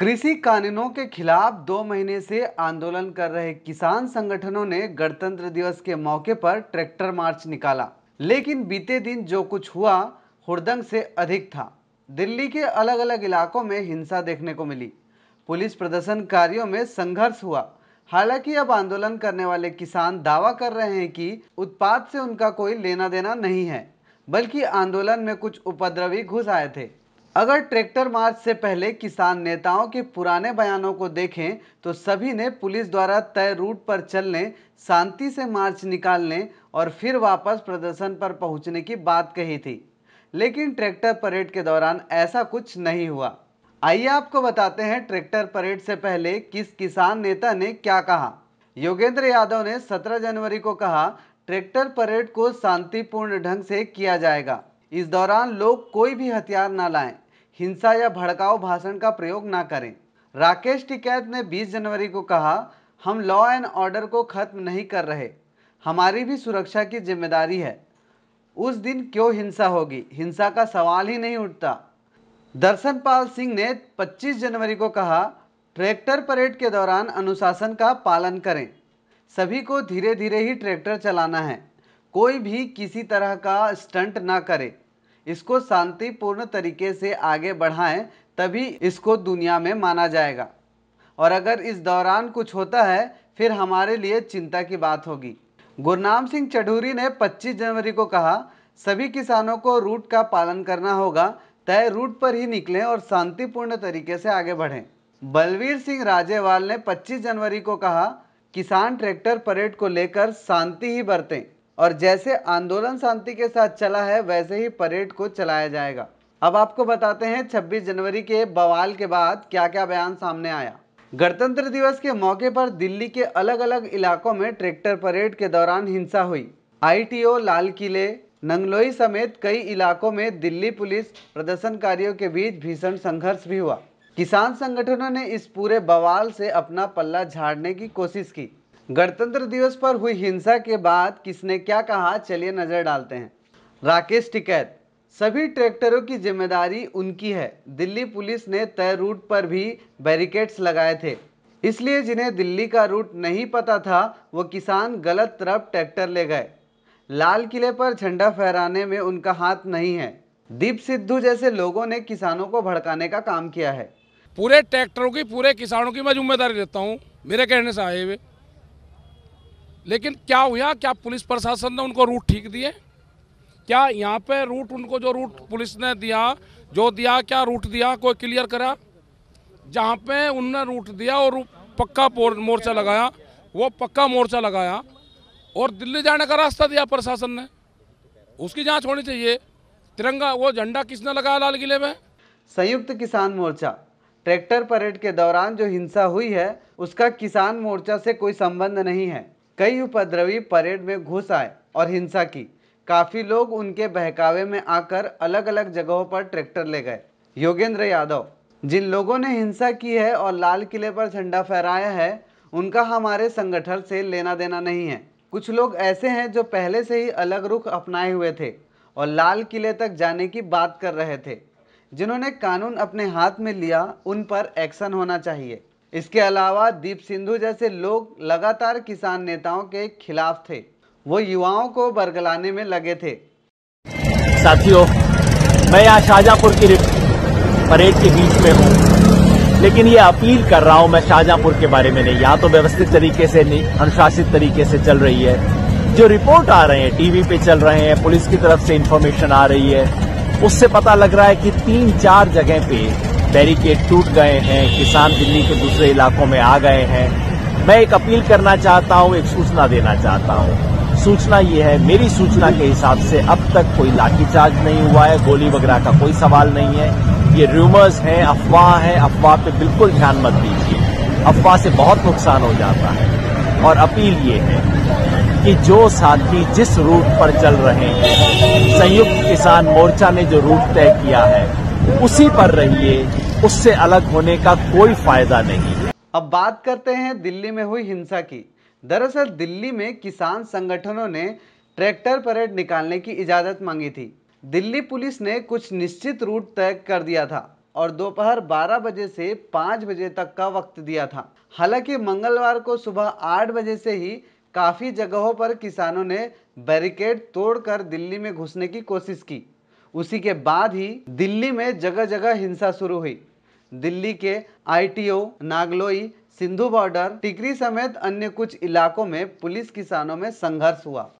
कृषि कानूनों के खिलाफ 2 महीने से आंदोलन कर रहे किसान संगठनों ने गणतंत्र दिवस के मौके पर ट्रैक्टर मार्च निकाला, लेकिन बीते दिन जो कुछ हुआ हुड़दंग से अधिक था। दिल्ली के अलग अलग इलाकों में हिंसा देखने को मिली, पुलिस प्रदर्शनकारियों में संघर्ष हुआ। हालांकि अब आंदोलन करने वाले किसान दावा कर रहे हैं कि उत्पाद से उनका कोई लेना देना नहीं है, बल्कि आंदोलन में कुछ उपद्रवी घुस आए थे। अगर ट्रैक्टर मार्च से पहले किसान नेताओं के पुराने बयानों को देखें तो सभी ने पुलिस द्वारा तय रूट पर चलने, शांति से मार्च निकालने और फिर वापस प्रदर्शन पर पहुंचने की बात कही थी, लेकिन ट्रैक्टर परेड के दौरान ऐसा कुछ नहीं हुआ। आइए आपको बताते हैं ट्रैक्टर परेड से पहले किस किसान नेता ने क्या कहा। योगेंद्र यादव ने 17 जनवरी को कहा, ट्रैक्टर परेड को शांतिपूर्ण ढंग से किया जाएगा, इस दौरान लोग कोई भी हथियार ना लाएं, हिंसा या भड़काऊ भाषण का प्रयोग ना करें। राकेश टिकैत ने 20 जनवरी को कहा, हम लॉ एंड ऑर्डर को खत्म नहीं कर रहे, हमारी भी सुरक्षा की जिम्मेदारी है। उस दिन क्यों हिंसा होगी, हिंसा का सवाल ही नहीं उठता। दर्शनपाल सिंह ने 25 जनवरी को कहा, ट्रैक्टर परेड के दौरान अनुशासन का पालन करें, सभी को धीरे धीरे ही ट्रैक्टर चलाना है, कोई भी किसी तरह का स्टंट ना करे, इसको शांतिपूर्ण तरीके से आगे बढ़ाएं, तभी इसको दुनिया में माना जाएगा, और अगर इस दौरान कुछ होता है फिर हमारे लिए चिंता की बात होगी। गुरनाम सिंह चढूनी ने 25 जनवरी को कहा, सभी किसानों को रूट का पालन करना होगा, तय रूट पर ही निकलें और शांतिपूर्ण तरीके से आगे बढ़ें। बलवीर सिंह राजेवाल ने 25 जनवरी को कहा, किसान ट्रैक्टर परेड को लेकर शांति ही बरतें और जैसे आंदोलन शांति के साथ चला है वैसे ही परेड को चलाया जाएगा। अब आपको बताते हैं 26 जनवरी के बवाल के बाद क्या क्या बयान सामने आया। गणतंत्र दिवस के मौके पर दिल्ली के अलग अलग इलाकों में ट्रैक्टर परेड के दौरान हिंसा हुई। ITO, लाल किले, नंगलोई समेत कई इलाकों में दिल्ली पुलिस प्रदर्शनकारियों के बीच भीषण संघर्ष भी हुआ। किसान संगठनों ने इस पूरे बवाल से अपना पल्ला झाड़ने की कोशिश की। गणतंत्र दिवस पर हुई हिंसा के बाद किसने क्या कहा, चलिए नजर डालते हैं। राकेश टिकैत, सभी ट्रैक्टरों की जिम्मेदारी उनकी है, दिल्ली पुलिस ने तय रूट पर भी बैरिकेड्स लगाए थे, इसलिए जिन्हें दिल्ली का रूट नहीं पता था वो किसान गलत तरफ ट्रैक्टर ले गए। लाल किले पर झंडा फहराने में उनका हाथ नहीं है। दीप सिद्धू जैसे लोगों ने किसानों को भड़काने का काम किया है। पूरे ट्रैक्टरों की, पूरे किसानों की मैं जिम्मेदारी लेता हूँ, मेरे कहने से आए हुए। लेकिन क्या हुआ, क्या पुलिस प्रशासन ने उनको रूट ठीक दिए? क्या यहाँ पे रूट उनको, जो रूट पुलिस ने दिया, जो दिया, क्या रूट दिया? कोई क्लियर करा? जहाँ पे उनने रूट दिया और पक्का मोर्चा लगाया, वो पक्का मोर्चा लगाया और दिल्ली जाने का रास्ता दिया प्रशासन ने, उसकी जांच होनी चाहिए। तिरंगा, वो झंडा किसने लगाया लाल किले में? संयुक्त किसान मोर्चा। ट्रैक्टर परेड के दौरान जो हिंसा हुई है उसका किसान मोर्चा से कोई संबंध नहीं है। कई उपद्रवी परेड में घुस आए और हिंसा की, काफी लोग उनके बहकावे में आकर अलग अलग जगहों पर ट्रैक्टर ले गए। योगेंद्र यादव, जिन लोगों ने हिंसा की है और लाल किले पर झंडा फहराया है उनका हमारे संगठन से लेना देना नहीं है। कुछ लोग ऐसे हैं जो पहले से ही अलग रुख अपनाए हुए थे और लाल किले तक जाने की बात कर रहे थे। जिन्होंने कानून अपने हाथ में लिया उन पर एक्शन होना चाहिए। इसके अलावा दीप सिद्धू जैसे लोग लगातार किसान नेताओं के खिलाफ थे, वो युवाओं को बरगलाने में लगे थे। साथियों, मैं यहाँ शाहजहांपुर की परेड के बीच में हूँ, लेकिन ये अपील कर रहा हूँ मैं शाहजहांपुर के बारे में नहीं। यहाँ तो व्यवस्थित तरीके से नहीं, अनुशासित तरीके से चल रही है। जो रिपोर्ट आ रहे हैं, टीवी पे चल रहे हैं, पुलिस की तरफ से इन्फॉर्मेशन आ रही है, उससे पता लग रहा है कि 3-4 जगह पे बैरिकेड टूट गए हैं, किसान दिल्ली के दूसरे इलाकों में आ गए हैं। मैं एक अपील करना चाहता हूं, एक सूचना देना चाहता हूं। सूचना ये है, मेरी सूचना के हिसाब से अब तक कोई लाठीचार्ज नहीं हुआ है, गोली वगैरह का कोई सवाल नहीं है। ये रूमर्स हैं, अफवाह है, अफवाह पे बिल्कुल ध्यान मत दीजिए, अफवाह से बहुत नुकसान हो जाता है। और अपील ये है कि जो साथी जिस रूट पर चल रहे हैं, संयुक्त किसान मोर्चा ने जो रूट तय किया है उसी पर रहिए, उससे अलग होने का कोई फायदा नहीं। अब बात करते हैं दिल्ली में हुई हिंसा की। दरअसल दिल्ली में किसान संगठनों ने ट्रैक्टर परेड निकालने की इजाजत मांगी थी। दिल्ली पुलिस ने कुछ निश्चित रूट तय कर दिया था और दोपहर 12 बजे से 5 बजे तक का वक्त दिया था। हालांकि मंगलवार को सुबह 8 बजे से ही काफ़ी जगहों पर किसानों ने बैरिकेड तोड़कर दिल्ली में घुसने की कोशिश की। उसी के बाद ही दिल्ली में जगह जगह हिंसा शुरू हुई। दिल्ली के आईटीओ, नागलोई, सिंधु बॉर्डर, टिकरी समेत अन्य कुछ इलाकों में पुलिस किसानों में संघर्ष हुआ।